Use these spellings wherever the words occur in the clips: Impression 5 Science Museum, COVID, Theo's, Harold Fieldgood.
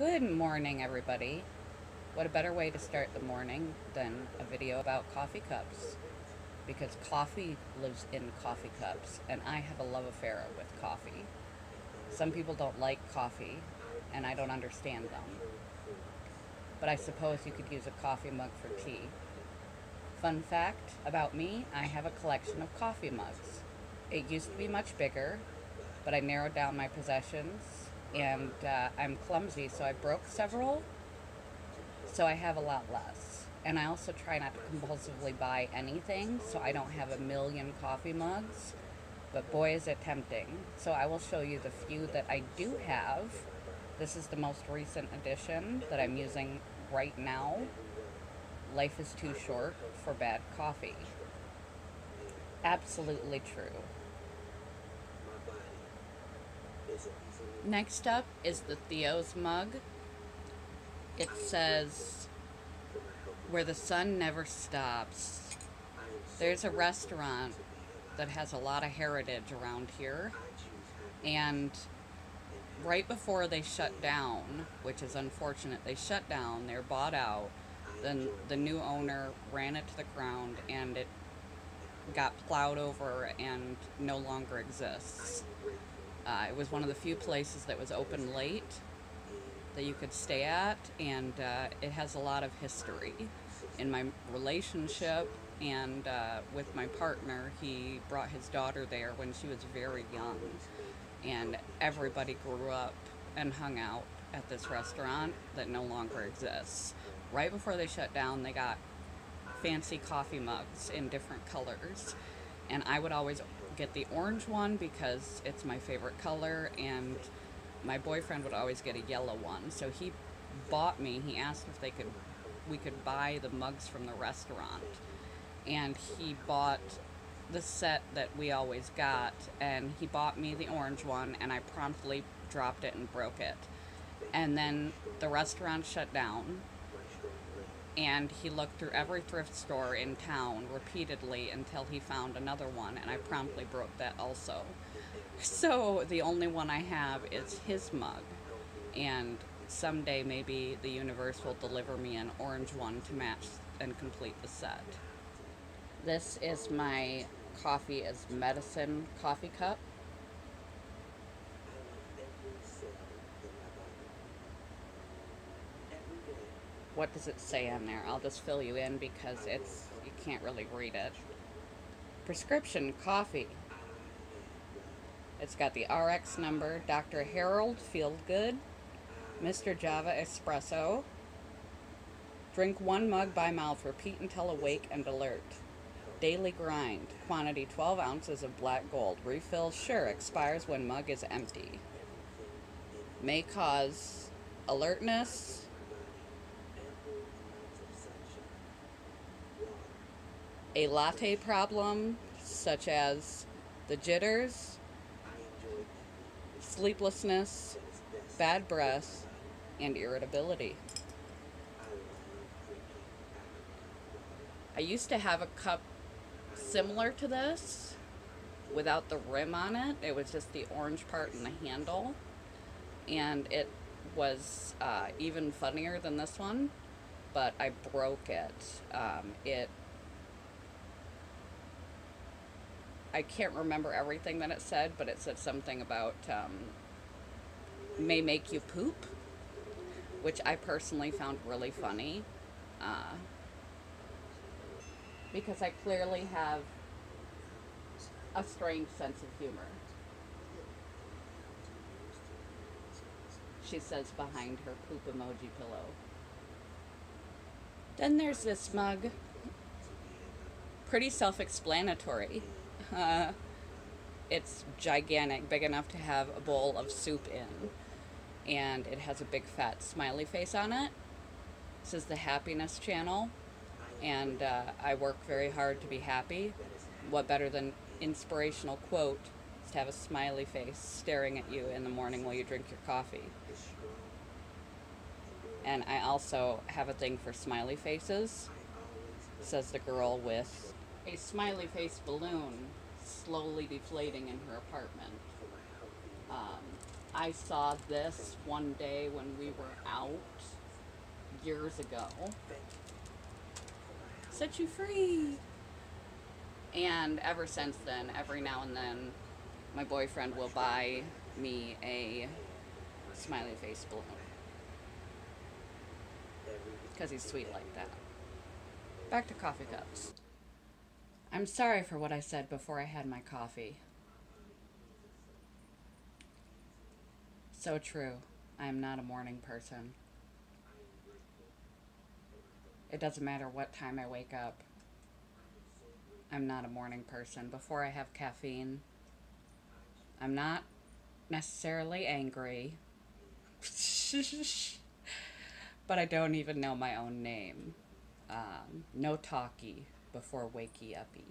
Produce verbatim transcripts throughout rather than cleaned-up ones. Good morning, everybody. What a better way to start the morning than a video about coffee cups, because coffee lives in coffee cups, and I have a love affair with coffee. Some people don't like coffee, and I don't understand them. But I suppose you could use a coffee mug for tea. Fun fact about me, I have a collection of coffee mugs. It used to be much bigger, but I narrowed down my possessions, and uh, I'm clumsy, so I broke several, so I have a lot less. And I also try not to compulsively buy anything, so I don't have a million coffee mugs, but boy is it tempting. So I will show you the few that I do have. This is the most recent edition that I'm using right now. Life is too short for bad coffee. Absolutely true. Next up is the Theo's mug. It says, "Where the sun never stops." There's a restaurant that has a lot of heritage around here, and right before they shut down, which is unfortunate, they shut down, they're bought out, then the new owner ran it to the ground and it got plowed over and no longer exists. Uh, it was one of the few places that was open late that you could stay at, and uh, it has a lot of history. In my relationship and uh, with my partner, he brought his daughter there when she was very young, and everybody grew up and hung out at this restaurant that no longer exists. Right before they shut down, they got fancy coffee mugs in different colors, and I would always get the orange one because it's my favorite color, and my boyfriend would always get a yellow one. So he bought me, he asked if they could, we could buy the mugs from the restaurant, and he bought the set that we always got, and he bought me the orange one, and I promptly dropped it and broke it. And then the restaurant shut down, and he looked through every thrift store in town repeatedly until he found another one, and I promptly broke that also. So the only one I have is his mug, and someday maybe the universe will deliver me an orange one to match and complete the set. This is my coffee as medicine coffee cup. What does it say on there? I'll just fill you in because it's, you can't really read it. Prescription coffee. It's got the R X number, Doctor Harold Fieldgood, Mister Java Espresso. Drink one mug by mouth, repeat until awake and alert. Daily grind, quantity twelve ounces of black gold. Refill sure, expires when mug is empty. May cause alertness, a latte problem such as the jitters, sleeplessness, bad breath, and irritability. I used to have a cup similar to this without the rim on it. It was just the orange part and the handle, and it was uh, even funnier than this one, but I broke it. Um, it I can't remember everything that it said, but it said something about um, may make you poop, which I personally found really funny uh, because I clearly have a strange sense of humor. She says behind her poop emoji pillow. Then there's this mug. Pretty self-explanatory. Uh, it's gigantic, big enough to have a bowl of soup in, and it has a big fat smiley face on it. This is the Happiness Channel, and uh, I work very hard to be happy. What better than inspirational quote is to have a smiley face staring at you in the morning while you drink your coffee. And I also have a thing for smiley faces, says the girl with a smiley face balloon slowly deflating in her apartment. Um, I saw this one day when we were out years ago. Set you free. And ever since then, every now and then, my boyfriend will buy me a smiley face balloon. Because he's sweet like that. Back to coffee cups. I'm sorry for what I said before I had my coffee. So true. I am not a morning person. It doesn't matter what time I wake up. I'm not a morning person. Before I have caffeine, I'm not necessarily angry. But I don't even know my own name. Um, no talkie before wakey uppy.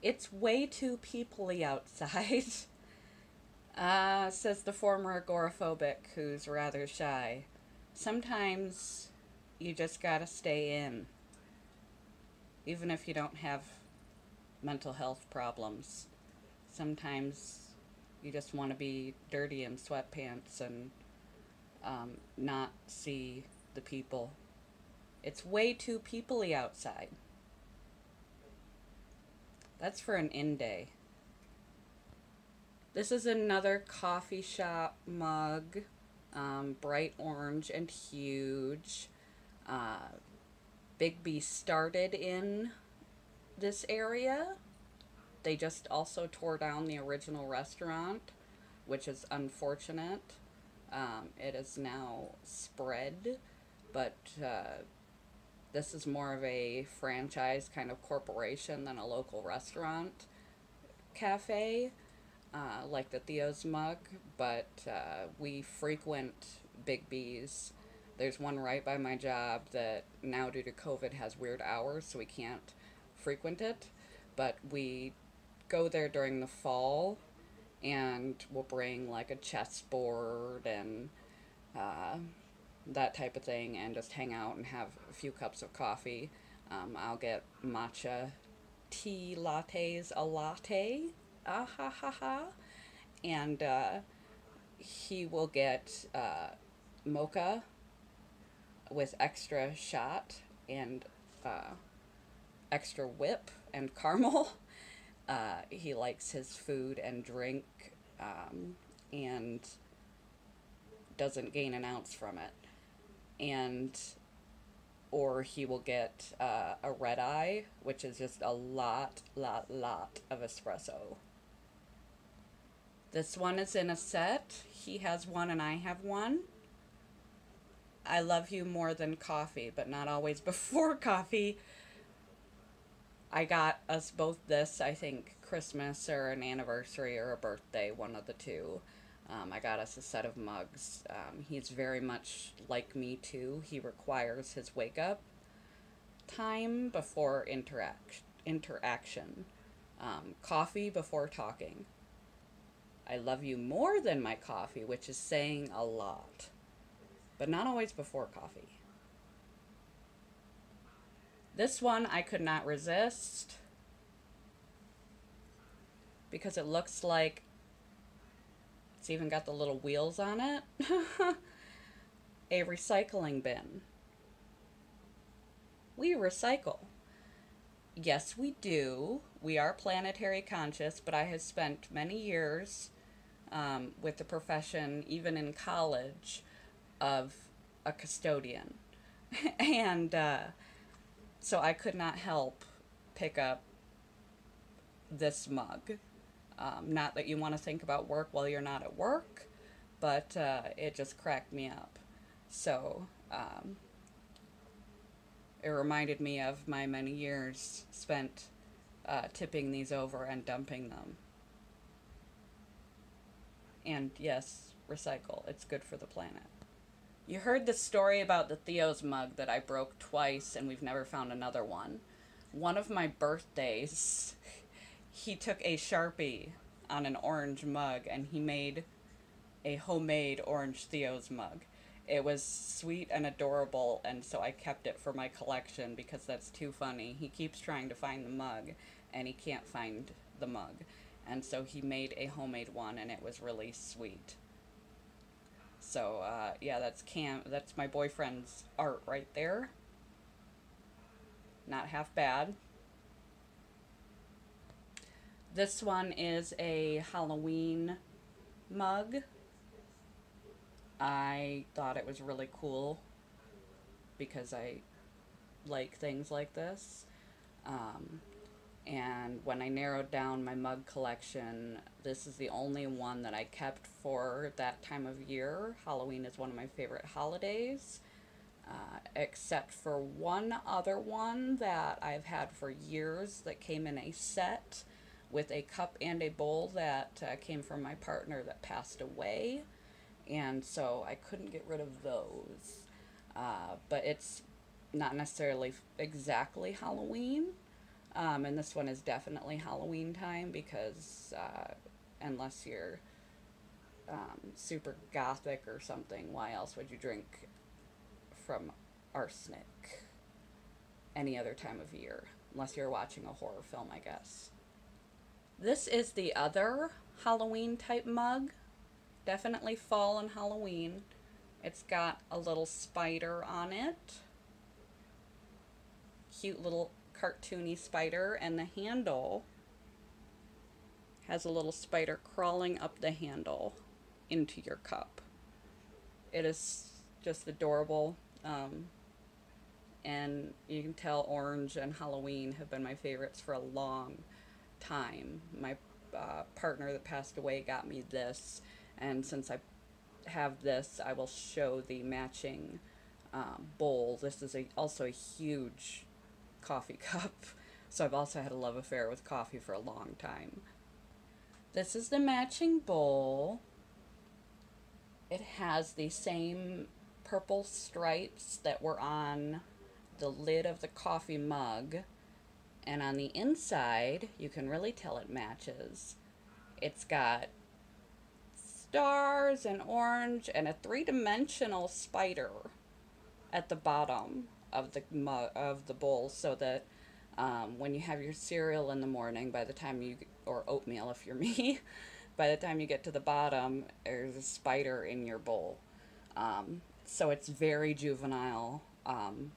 It's way too peoply outside, uh, says the former agoraphobic who's rather shy. Sometimes you just gotta stay in, even if you don't have mental health problems. Sometimes you just want to be dirty in sweatpants and um, not see the people. It's way too peoply outside. That's for an in day. This is another coffee shop mug, um, bright orange and huge. Uh, Big B started in this area. They just also tore down the original restaurant, which is unfortunate. Um, it is now spread, but uh, this is more of a franchise kind of corporation than a local restaurant cafe, uh, like the Theo's Mug, but uh, we frequent Big B's. There's one right by my job that now due to COVID has weird hours, so we can't frequent it, but we go there during the fall, and we'll bring like a chessboard and uh, that type of thing and just hang out and have a few cups of coffee. Um, I'll get matcha tea lattes, a latte, ah ha ha ha, and uh, he will get uh, mocha with extra shot and uh, extra whip and caramel. Uh, he likes his food and drink, um, and doesn't gain an ounce from it. And, or he will get uh, a red eye, which is just a lot, lot, lot of espresso. This one is in a set. He has one and I have one. I love you more than coffee, but not always before coffee. I got us both this, I think, Christmas or an anniversary or a birthday, one of the two. Um, I got us a set of mugs. Um, he's very much like me too. He requires his wake up time before interact interaction. Um, coffee before talking. I love you more than my coffee, which is saying a lot, but not always before coffee. This one I could not resist because it looks like it's even got the little wheels on it. A recycling bin. We recycle. Yes, we do. We are planetary conscious, but I have spent many years um, with the profession, even in college, of a custodian. And uh, so I could not help pick up this mug. Um, not that you want to think about work while you're not at work, but uh, it just cracked me up. So um, it reminded me of my many years spent uh, tipping these over and dumping them. And yes, recycle. It's good for the planet. You heard the story about the Theo's mug that I broke twice and we've never found another one. One of my birthdays, he took a Sharpie on an orange mug and he made a homemade orange Theo's mug. It was sweet and adorable, and so I kept it for my collection because that's too funny. He keeps trying to find the mug and he can't find the mug. And so he made a homemade one, and it was really sweet. So uh, yeah, that's Cam. That's my boyfriend's art right there. Not half bad. This one is a Halloween mug. I thought it was really cool because I like things like this. Um, and when I narrowed down my mug collection, this is the only one that I kept for that time of year. Halloween is one of my favorite holidays, uh, except for one other one that I've had for years that came in a set with a cup and a bowl that uh, came from my partner that passed away, and so I couldn't get rid of those. Uh, but it's not necessarily exactly Halloween. Um, and this one is definitely Halloween time because uh, unless you're um, super gothic or something, why else would you drink from arsenic any other time of year? Unless you're watching a horror film, I guess. This is the other Halloween type mug. Definitely fall and Halloween. It's got a little spider on it. Cute little cartoony spider, and the handle has a little spider crawling up the handle into your cup. It is just adorable, um, and you can tell orange and Halloween have been my favorites for a long time. My uh, partner that passed away got me this, and since I have this, I will show the matching um, bowl. This is a, also a huge coffee cup, so I've also had a love affair with coffee for a long time. This is the matching bowl. It has the same purple stripes that were on the lid of the coffee mug, and on the inside you can really tell it matches. It's got stars and orange and a three-dimensional spider at the bottom of the mug, of the bowl, so that um, when you have your cereal in the morning, by the time you, or oatmeal if you're me, by the time you get to the bottom, there's a spider in your bowl. Um, so it's very juvenile, um,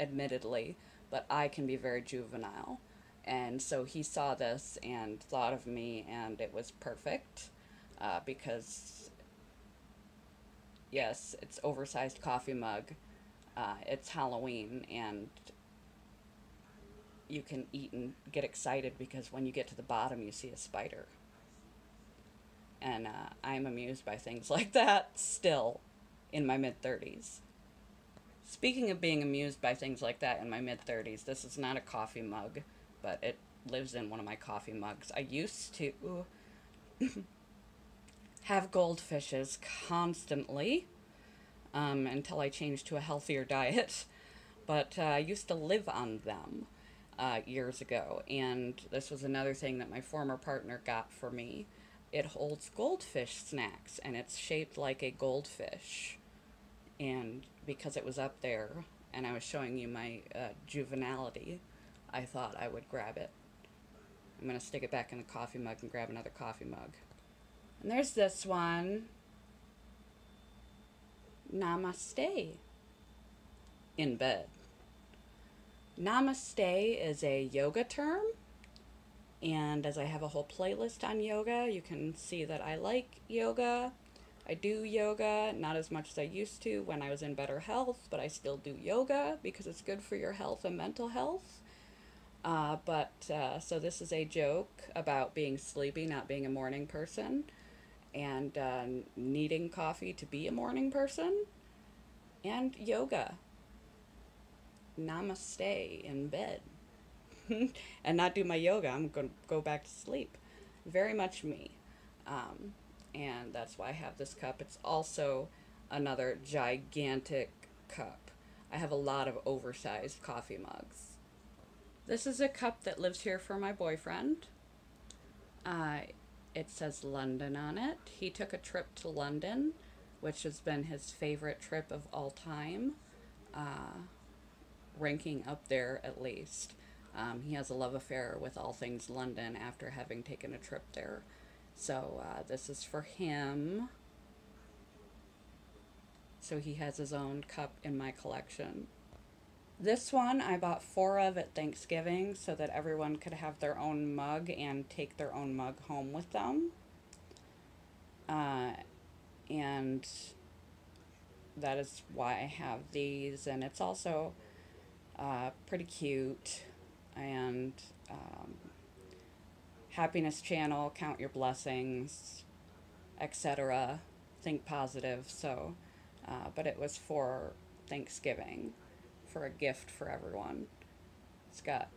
admittedly, but I can be very juvenile. And so he saw this and thought of me, and it was perfect uh, because, yes, it's oversized coffee mug. Uh, it's Halloween, and you can eat and get excited because when you get to the bottom, you see a spider. And uh, I'm amused by things like that still in my mid thirties. Speaking of being amused by things like that in my mid thirties, this is not a coffee mug, but it lives in one of my coffee mugs. I used to have goldfishes constantly. Um, until I changed to a healthier diet, but uh, I used to live on them uh, years ago, and this was another thing that my former partner got for me. It holds goldfish snacks, and it's shaped like a goldfish, and because it was up there and I was showing you my uh, juvenility, I thought I would grab it. I'm gonna stick it back in the coffee mug and grab another coffee mug. And there's this one. Namaste in bed. Namaste is a yoga term, and as I have a whole playlist on yoga, you can see that I like yoga. I do yoga, not as much as I used to when I was in better health, but I still do yoga because it's good for your health and mental health. Uh, but uh, so this is a joke about being sleepy, not being a morning person, and uh, needing coffee to be a morning person, and yoga. Namaste in bed. And not do my yoga, I'm gonna go back to sleep. Very much me. Um, and that's why I have this cup. It's also another gigantic cup. I have a lot of oversized coffee mugs. This is a cup that lives here for my boyfriend. Uh, It says London on it. He took a trip to London, which has been his favorite trip of all time, uh, ranking up there at least. Um, he has a love affair with all things London after having taken a trip there. So uh, this is for him. So he has his own cup in my collection. This one I bought four of at Thanksgiving so that everyone could have their own mug and take their own mug home with them. Uh, and that is why I have these, and it's also uh, pretty cute. And um, Happiness Channel, Count Your Blessings, et cetera. Think positive. So, uh, but it was for Thanksgiving, for a gift for everyone. It's got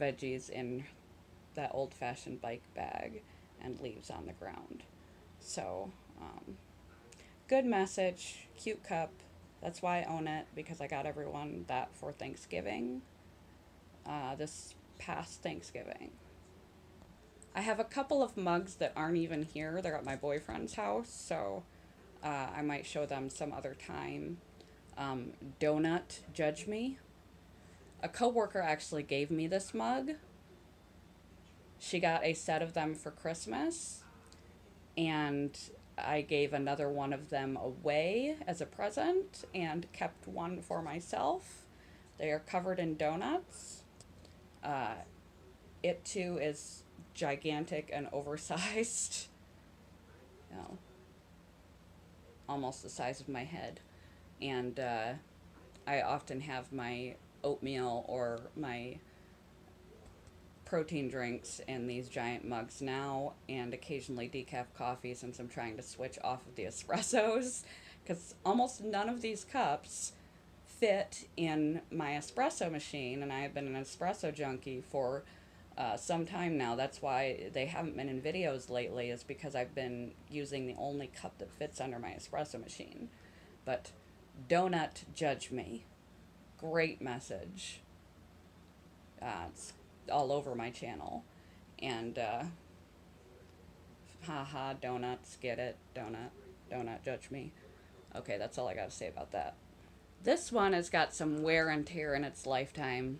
veggies in that old-fashioned bike bag and leaves on the ground. So um, good message, cute cup. That's why I own it, because I got everyone that for Thanksgiving, uh, this past Thanksgiving. I have a couple of mugs that aren't even here. They're at my boyfriend's house, so uh, I might show them some other time. Um, Donut Judge Me. A coworker actually gave me this mug. She got a set of them for Christmas, and I gave another one of them away as a present and kept one for myself. They are covered in donuts. Uh, it too is gigantic and oversized. You know, almost the size of my head. And uh, I often have my oatmeal or my protein drinks in these giant mugs now, and occasionally decaf coffee, since I'm trying to switch off of the espressos, because almost none of these cups fit in my espresso machine, and I have been an espresso junkie for uh, some time now. That's why they haven't been in videos lately, is because I've been using the only cup that fits under my espresso machine. But Donut Judge Me. Great message. Uh, it's all over my channel. And, uh, haha, donuts, get it? Donut, donut, judge me. Okay, that's all I gotta say about that. This one has got some wear and tear in its lifetime.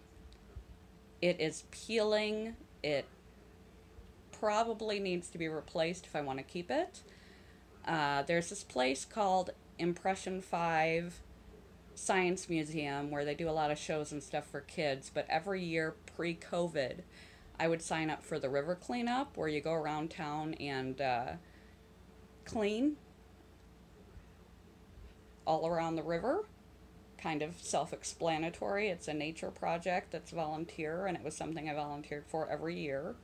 It is peeling. It probably needs to be replaced if I want to keep it. Uh, there's this place called Impression five Science Museum, where they do a lot of shows and stuff for kids, but every year pre-COVID I would sign up for the river cleanup, where you go around town and uh, clean all around the river. Kind of self-explanatory. It's a nature project that's volunteer, and it was something I volunteered for every year.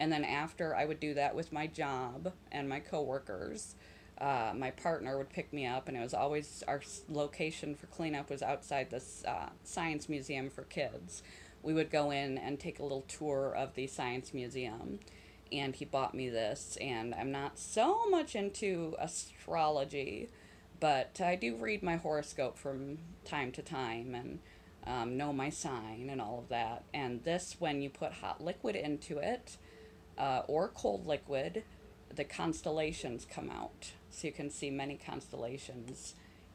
And then after, I would do that with my job and my coworkers. Uh, my partner would pick me up, and it was always, our location for cleanup was outside this uh, science museum for kids. We would go in and take a little tour of the science museum, and he bought me this. And I'm not so much into astrology, but I do read my horoscope from time to time, and um, know my sign and all of that. And this, when you put hot liquid into it, uh, or cold liquid, the constellations come out. So you can see many constellations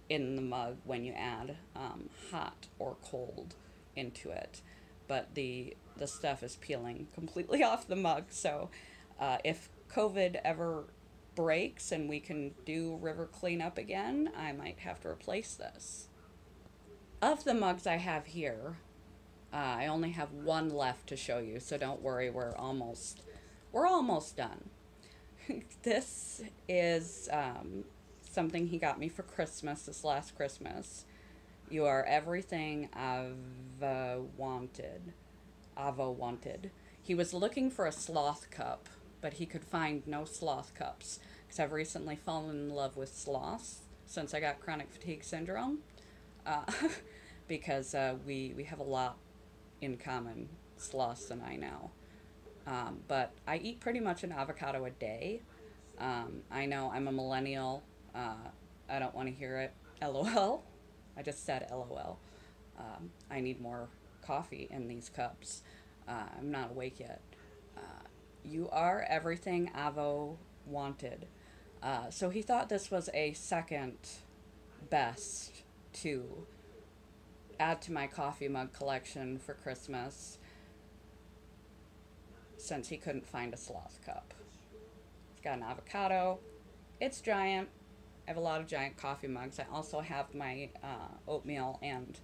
in the mug when you add um, hot or cold into it. But the, the stuff is peeling completely off the mug. So uh, if COVID ever breaks and we can do river cleanup again, I might have to replace this. Of the mugs I have here, uh, I only have one left to show you. So don't worry, we're almost, we're almost done. This is um, something he got me for Christmas, this last Christmas. You are everything I've uh, wanted. I've uh, wanted. He was looking for a sloth cup, but he could find no sloth cups, because I've recently fallen in love with sloths since I got chronic fatigue syndrome, uh, because uh, we, we have a lot in common, sloths and I now. Um, but I eat pretty much an avocado a day. Um, I know I'm a millennial. Uh, I don't want to hear it. LOL. I just said LOL. Um, I need more coffee in these cups. Uh, I'm not awake yet. Uh, you are everything Avo wanted. Uh, so he thought this was a second best to add to my coffee mug collection for Christmas since he couldn't find a sloth cup. It's got an avocado. It's giant. I have a lot of giant coffee mugs. I also have my uh, oatmeal and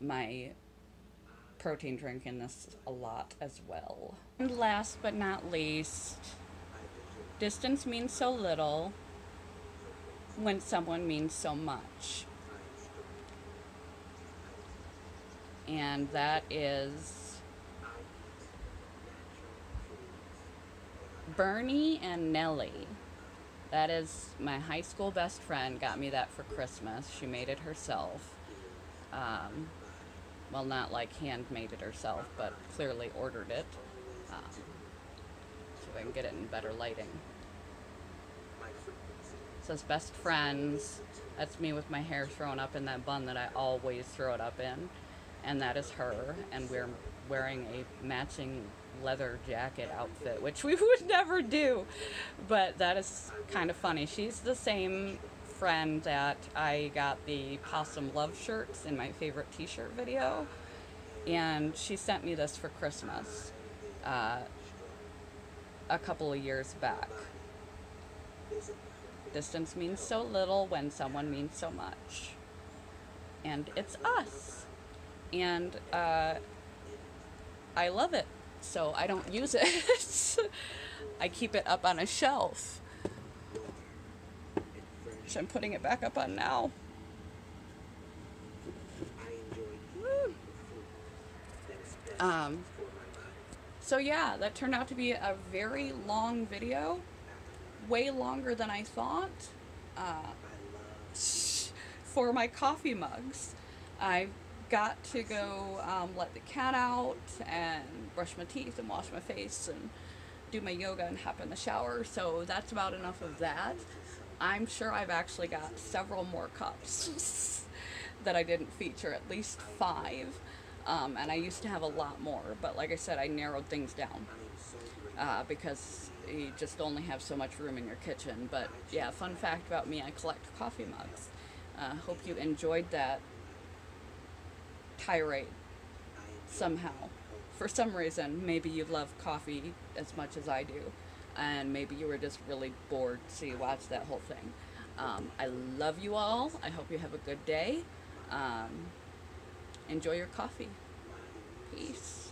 my protein drink in this a lot as well. And last but not least, distance means so little when someone means so much. And that is Bernie and Nellie. That is my high school best friend, got me that for Christmas. She made it herself. Um, well, not like handmade it herself, but clearly ordered it. Um, so I can get it in better lighting. It says best friends. That's me with my hair thrown up in that bun that I always throw it up in. And that is her, and we're wearing a matching leather jacket outfit, which we would never do, but that is kind of funny. She's the same friend that I got the possum love shirts in my favorite t-shirt video, and she sent me this for Christmas uh, a couple of years back. Distance means so little when someone means so much, and it's us. And uh, I love it, so I don't use it. I keep it up on a shelf, which I'm putting it back up on now. Woo. Um, so yeah, that turned out to be a very long video, way longer than I thought, uh, for my coffee mugs. I've got to go um, let the cat out and brush my teeth and wash my face and do my yoga and hop in the shower, so that's about enough of that. I'm sure I've actually got several more cups that I didn't feature, at least five, um, and I used to have a lot more, but like I said, I narrowed things down uh, because you just only have so much room in your kitchen. But yeah, fun fact about me, I collect coffee mugs. Uh, hope you enjoyed that tirade somehow. For some reason, maybe you love coffee as much as I do, and maybe you were just really bored, so you watched that whole thing. Um, I love you all. I hope you have a good day. Um, enjoy your coffee. Peace.